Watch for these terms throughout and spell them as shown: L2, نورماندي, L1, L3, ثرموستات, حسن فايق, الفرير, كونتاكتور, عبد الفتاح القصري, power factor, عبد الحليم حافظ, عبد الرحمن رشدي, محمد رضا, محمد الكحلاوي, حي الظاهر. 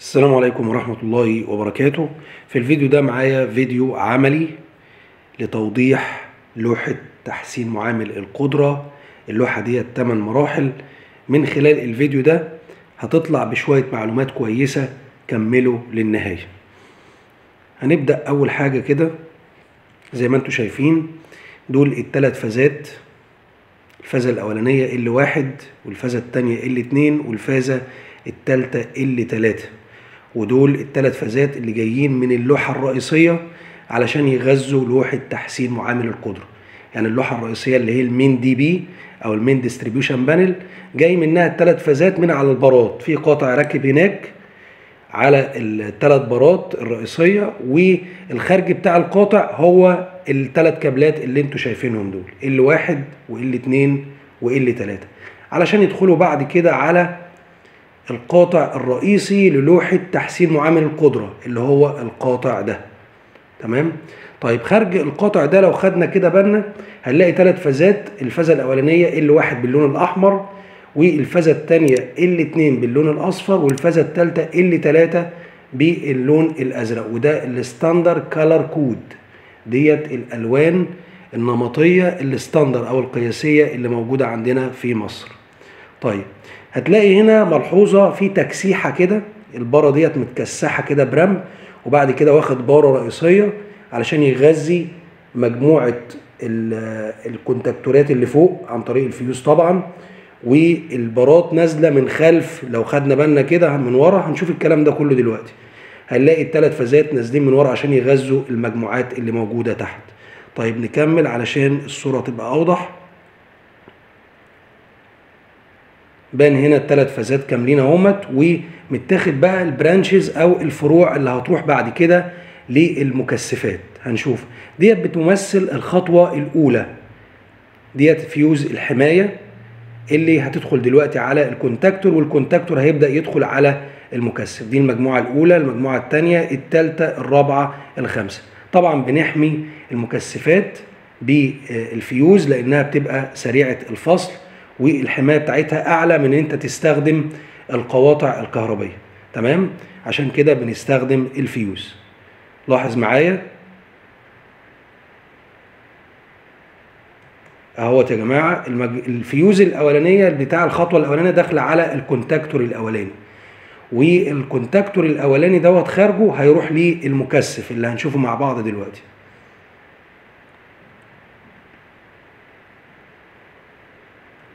السلام عليكم ورحمة الله وبركاته. في الفيديو ده معايا فيديو عملي لتوضيح لوحة تحسين معامل القدرة. اللوحة دي 8 مراحل. من خلال الفيديو ده هتطلع بشوية معلومات كويسة، كملوا للنهاية. هنبدأ أول حاجة كده زي ما انتوا شايفين، دول التلات فازات، الفازة الأولانية L1 والفازة التانية L2 والفازة التالتة L3، ودول التلات فازات اللي جايين من اللوحة الرئيسية علشان يغذوا لوحة تحسين معامل القدرة. يعني اللوحة الرئيسية اللي هي المين دي بي أو المين ديستريبيوشن بانل جاي منها التلات فازات من على البارات، في قاطع راكب هناك على التلات بارات الرئيسية، والخارج بتاع القاطع هو التلات كابلات اللي انتوا شايفينهم دول L1 وL2 وL3، علشان يدخلوا بعد كده على القاطع الرئيسي للوحة تحسين معامل القدرة اللي هو القاطع ده. تمام؟ طيب خارج القاطع ده لو خدنا كده بالنا هنلاقي تلات فازات، الفازة الأولانية L1 باللون الأحمر، والفازة التانية L2 باللون الأصفر، والفازة التالتة L3 باللون الأزرق، وده الستاندر كالر كود، ديت الألوان النمطية الستاندر أو القياسية اللي موجودة عندنا في مصر. طيب هتلاقي هنا ملحوظة في تكسيحة كده، البارة ديت متكسحة كده برمل، وبعد كده واخد بارة رئيسية علشان يغذي مجموعة الكونتاكتورات اللي فوق عن طريق الفيوز طبعا، والبارات نازلة من خلف. لو خدنا بالنا كده من ورا هنشوف الكلام ده كله دلوقتي، هنلاقي التلات فازات نازلين من ورا عشان يغذوا المجموعات اللي موجودة تحت. طيب نكمل علشان الصورة تبقى أوضح. بان هنا التلات فازات كاملين اهوت، ومتاخد بقى البرانشز او الفروع اللي هتروح بعد كده للمكثفات. هنشوف ديت بتمثل الخطوه الاولى، ديت فيوز الحمايه اللي هتدخل دلوقتي على الكونتاكتور، والكونتاكتور هيبدا يدخل على المكثف. دي المجموعه الاولى، المجموعه الثانيه، الثالثه، الرابعه، الخامسه. طبعا بنحمي المكثفات بالفيوز لانها بتبقى سريعه الفصل، والحمايه بتاعتها اعلى من ان انت تستخدم القواطع الكهربائيه. تمام؟ عشان كده بنستخدم الفيوز. لاحظ معايا اهوت يا جماعه، الفيوز الاولانيه بتاع الخطوه الاولانيه داخله على الكونتاكتور الاولاني، والكونتاكتور الاولاني دوت خارجه هيروح للمكثف اللي هنشوفه مع بعض دلوقتي.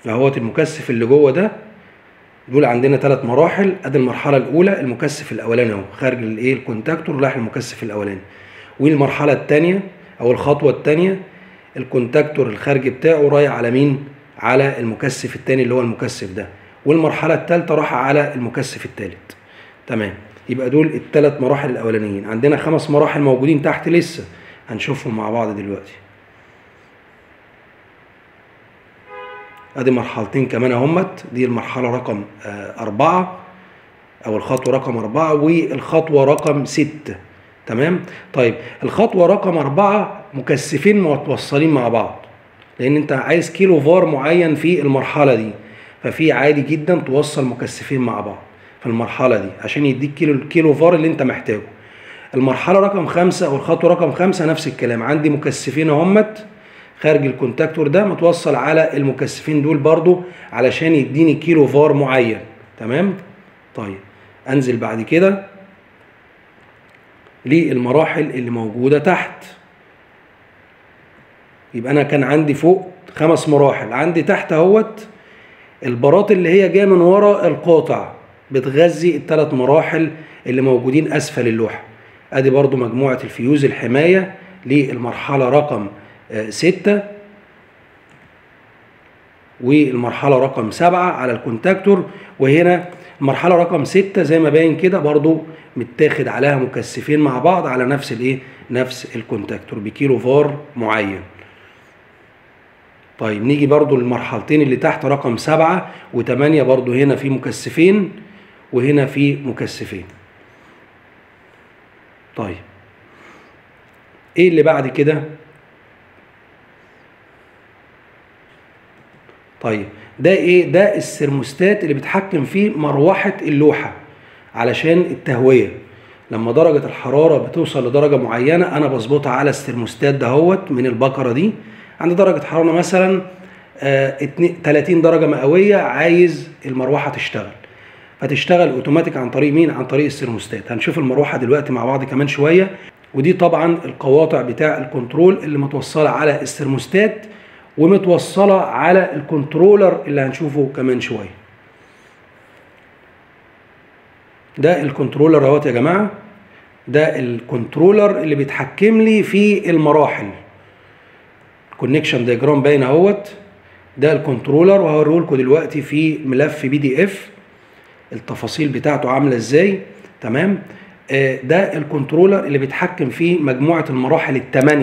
اهوت المكثف اللي جوه ده، دول عندنا ثلاث مراحل. ادي المرحله الاولى المكثف الاولاني اهو خارج الايه الكونتاكتور رايح المكثف الاولاني، والمرحله الثانيه او الخطوه الثانيه الكونتاكتور الخارج بتاعه رايح على مين؟ على المكثف الثاني اللي هو المكثف ده، والمرحله الثالثه راح على المكثف الثالث. تمام؟ يبقى دول الثلاث مراحل الاولانيين. عندنا خمس مراحل موجودين تحت لسه هنشوفهم مع بعض دلوقتي. ادي مرحلتين كمان اهمت، دي المرحله رقم 4 او الخطوه رقم 4 والخطوه رقم 6. تمام؟ طيب الخطوه رقم 4 مكثفين متوصلين مع بعض، لان انت عايز كيلو فار معين في المرحله دي، ففي عادي جدا توصل مكثفين مع بعض في المرحله دي عشان يديك كيلو فار اللي انت محتاجه. المرحله رقم 5 او الخطوه رقم 5 نفس الكلام، عندي مكثفين اهمت خارج الكونتاكتور ده متوصل على المكثفين دول برضو علشان يديني كيلو فار معين. تمام؟ طيب انزل بعد كده للمراحل اللي موجودة تحت. يبقى انا كان عندي فوق خمس مراحل، عندي تحت اهوت البارات اللي هي جايه من ورا القاطع بتغذي الثلاث مراحل اللي موجودين اسفل اللوحة. ادي برضو مجموعة الفيوز الحماية للمرحلة رقم 6 والمرحلة رقم 7 على الكونتاكتور، وهنا المرحلة رقم 6 زي ما باين كده برضو متاخد عليها مكثفين مع بعض على نفس الايه؟ نفس الكونتاكتور بكيلو فار معين. طيب نيجي برضو للمرحلتين اللي تحت رقم 7 و8، برضو هنا في مكثفين وهنا في مكثفين. طيب ايه اللي بعد كده؟ طيب ده ايه؟ ده السرموستات اللي بتحكم فيه مروحة اللوحة علشان التهويه. لما درجه الحراره بتوصل لدرجه معينه انا بظبطها على الثرموستات دهوت من البقره دي، عند درجه حراره مثلا 30 درجه مئويه عايز المروحه تشتغل، هتشتغل اوتوماتيك عن طريق مين؟ عن طريق الثرموستات. هنشوف المروحه دلوقتي مع بعض كمان شويه. ودي طبعا القواطع بتاع الكنترول اللي متوصله على الثرموستات ومتوصله على الكنترولر اللي هنشوفه كمان شويه. ده الكنترولر اهوت يا جماعه، ده الكنترولر اللي بيتحكم لي في المراحل. الكونكشن دايجرام باين اهوت، ده الكنترولر وهوريه لكم دلوقتي في ملف PDF التفاصيل بتاعته عامله ازاي. تمام، ده الكنترولر اللي بيتحكم في مجموعه المراحل ال8،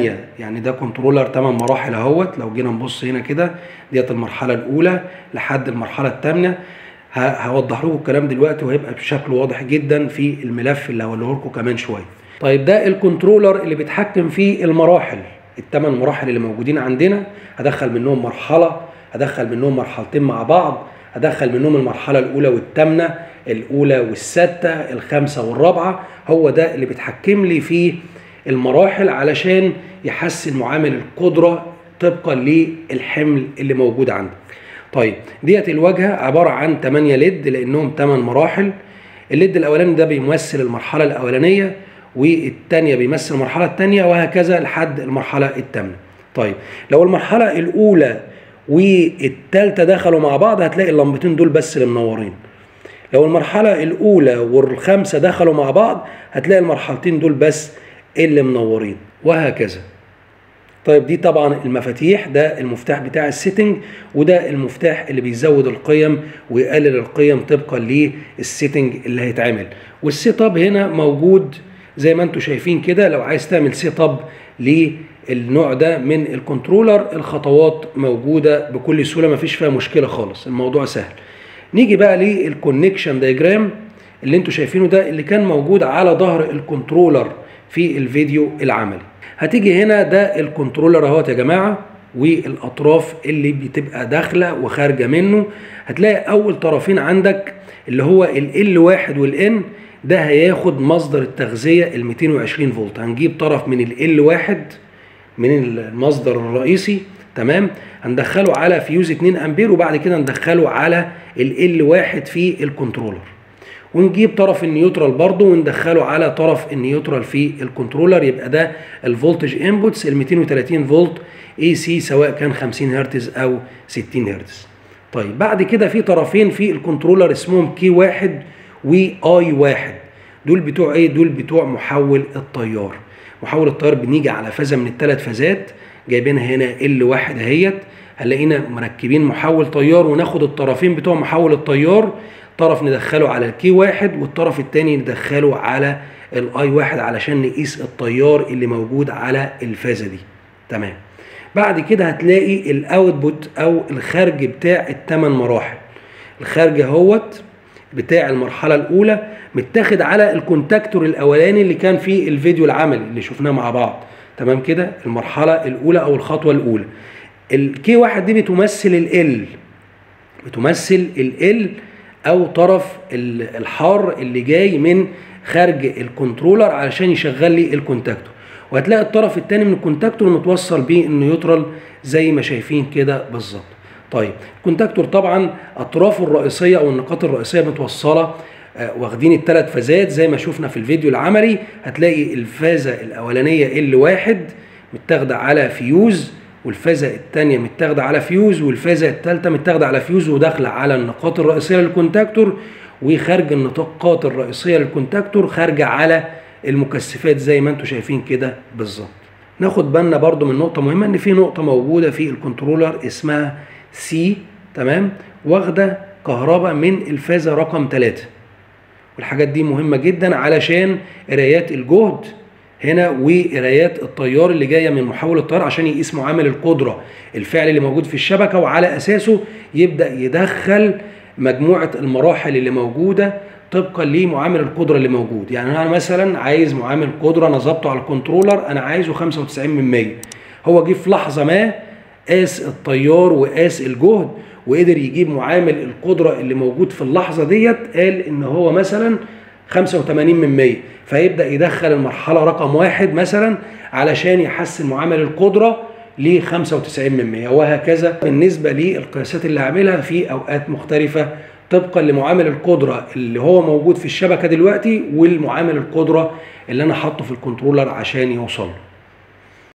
يعني ده كنترولر 8 مراحل اهوت. لو جينا نبص هنا كده ديت المرحله الاولى لحد المرحله الثامنه. هوضح لكم الكلام دلوقتي وهيبقى بشكل واضح جدا في الملف اللي هوريه لكم كمان شويه. طيب ده الكنترولر اللي بيتحكم في المراحل ال8 مراحل اللي موجودين عندنا. هدخل منهم مرحله، هدخل منهم مرحلتين مع بعض، هدخل منهم المرحلة الأولى والثامنة، الأولى والستة، الخامسة والرابعة. هو ده اللي بيتحكم لي في المراحل علشان يحسن معامل القدرة طبقا للحمل اللي موجود عندك. طيب ديت الواجهة عبارة عن 8 ليد لأنهم 8 مراحل. الليد الأولاني ده بيمثل المرحلة الأولانية، والثانية بيمثل المرحلة الثانية، وهكذا لحد المرحلة الثامنة. طيب لو المرحلة الأولى والتالتة دخلوا مع بعض هتلاقي اللمبتين دول بس اللي منورين. لو المرحلة الأولى والخامسة دخلوا مع بعض هتلاقي المرحلتين دول بس اللي منورين، وهكذا. طيب دي طبعا المفاتيح، ده المفتاح بتاع السيتنج، وده المفتاح اللي بيزود القيم ويقلل القيم طبقا للسيتنج اللي هيتعمل. والسيت اب هنا موجود زي ما انتم شايفين كده، لو عايز تعمل سيت اب للنوع ده من الكنترولر الخطوات موجوده بكل سهوله، مفيش فيها مشكله خالص، الموضوع سهل. نيجي بقى للكونكشن دايجرام اللي انتم شايفينه ده، اللي كان موجود على ظهر الكنترولر في الفيديو العملي. هتيجي هنا ده الكنترولر اهوت يا جماعه، والاطراف اللي بتبقى داخله وخارجه منه. هتلاقي اول طرفين عندك اللي هو ال1 والN، ده هياخد مصدر التغذيه ال 220 فولت. هنجيب طرف من ال 1 من المصدر الرئيسي، تمام، هندخله على فيوز 2 امبير، وبعد كده ندخله على ال 1 في الكنترولر، ونجيب طرف النيوترال برضه وندخله على طرف النيوترال في الكنترولر. يبقى ده الفولتج انبوتس ال 230 فولت اي سي، سواء كان 50 هرتز او 60 هرتز. طيب بعد كده في طرفين في الكنترولر اسمهم كي 1 وI1، دول بتوع ايه؟ دول بتوع محول التيار. محول التيار بنيجي على فازه من الثلاث فازات، جايبينها هنا L1 اهيت، هنلاقينا مركبين محول تيار، وناخد الطرفين بتوع محول التيار، طرف ندخله على الكي 1 والطرف الثاني ندخله على الI1 علشان نقيس التيار اللي موجود على الفازه دي، تمام. بعد كده هتلاقي الاوتبوت او الخارج بتاع ال8 مراحل. الخارج اهوت بتاع المرحله الاولى متاخد على الكونتاكتور الاولاني اللي كان في الفيديو العملي اللي شفناه مع بعض، تمام كده. المرحله الاولى او الخطوه الاولى الكي 1 دي بتمثل ال بتمثل ال او طرف الحار اللي جاي من خارج الكنترولر علشان يشغل لي الكونتاكتور، وهتلاقي الطرف الثاني من الكونتاكتور متوصل بالنيوترال زي ما شايفين كده بالظبط. طيب الكونتاكتور طبعا اطرافه الرئيسيه او النقاط الرئيسيه متوصله، واخدين الثلاث فازات زي ما شفنا في الفيديو العملي. هتلاقي الفازه الاولانيه L1 متاخده على فيوز، والفازه الثانيه متاخده على فيوز، والفازه الثالثه متاخده على فيوز، وداخله على النقاط الرئيسيه للكونتاكتور، وخارج النقاط الرئيسيه للكونتاكتور خارجه على المكثفات زي ما انتم شايفين كده بالظبط. ناخد بالنا برضو من نقطه مهمه، ان في نقطه موجوده في الكنترولر اسمها سي، تمام، واخده كهرباء من الفازه رقم 3، والحاجات دي مهمه جدا علشان قرايات الجهد هنا وقرايات التيار اللي جايه من محول التيار عشان يقيس معامل القدره الفعل اللي موجود في الشبكه، وعلى اساسه يبدا يدخل مجموعه المراحل اللي موجوده طبقا لمعامل القدره اللي موجود. يعني انا مثلا عايز معامل قدره انا ظابطه على الكنترولر، انا عايزه 95%، هو جه في لحظه ما قاس التيار وقاس الجهد وقدر يجيب معامل القدره اللي موجود في اللحظه ديت، قال ان هو مثلا 85%، فيبدأ يدخل المرحلة رقم 1 مثلا علشان يحسن معامل القدرة ل 95%، وهكذا بالنسبة للقياسات اللي عاملها في أوقات مختلفة طبقا لمعامل القدرة اللي هو موجود في الشبكة دلوقتي والمعامل القدرة اللي أنا حاطه في الكنترولر عشان يوصل